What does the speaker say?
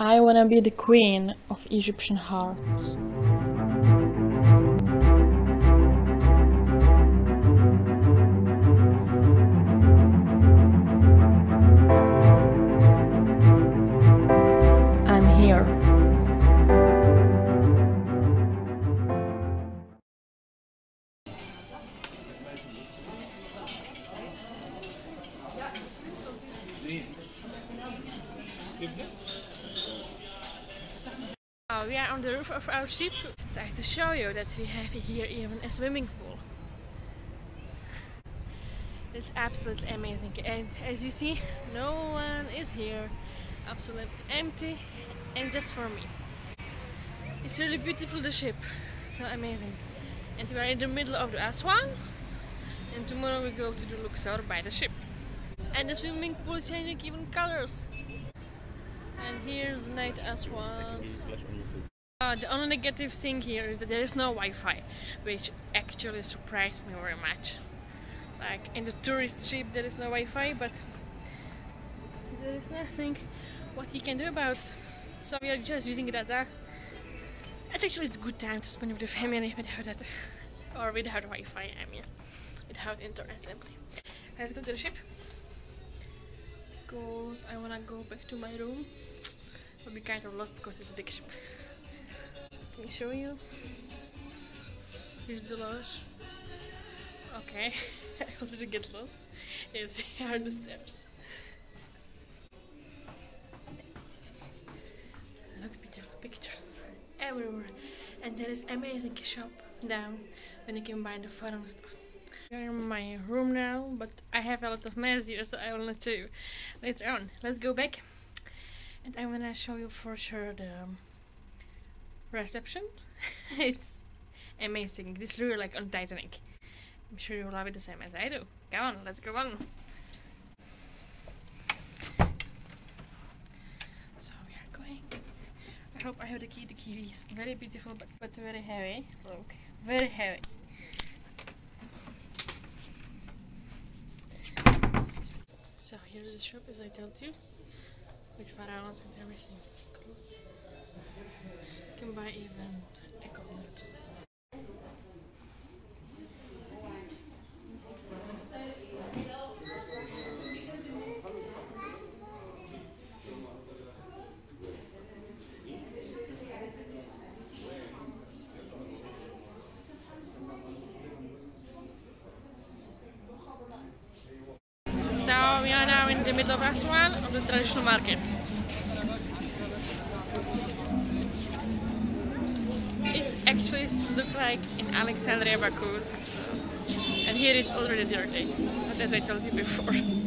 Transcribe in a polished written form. I wanna be the queen of Egyptian hearts. I'm here. We are on the roof of our ship. So I have to show you that we have here even a swimming pool. It's absolutely amazing, and as you see, no one is here. Absolutely empty, and just for me. It's really beautiful, the ship, so amazing. And we are in the middle of the Aswan, and tomorrow we go to the Luxor by the ship. And the swimming pool is changing even colors. And here's the night Aswan. The only negative thing here is that there is no Wi-Fi, which actually surprised me very much. Like in the tourist ship there is no Wi-Fi, but there is nothing what you can do about. So we are just using data. And actually it's a good time to spend with the family without data. Or without Wi-Fi, I mean. Without internet simply. Let's go to the ship. Because I wanna go back to my room. I'll be kind of lost because it's a big ship. Let me show you. Here's the lodge. Okay, I already get lost. Yes, here are the steps. Look, beautiful pictures everywhere. And there is amazing shop down when you combine the foreign stuff. Here in my room now, but I have a lot of mess here, so I will not show you later on. Let's go back, and I'm gonna show you for sure the reception. It's amazing. This looks like on Titanic. I'm sure you will love it the same as I do. Come on, let's go on. So we are going. I hope I have the key. The key is very beautiful, but very heavy. Look, very heavy. So here's the shop, as I told you, with pharaohs and everything. Cool. You can buy even a coconut. So we are now in the middle of Aswan, on the traditional market. It actually looks like in Alexandria, Baku, and here it's already dirty, but as I told you before.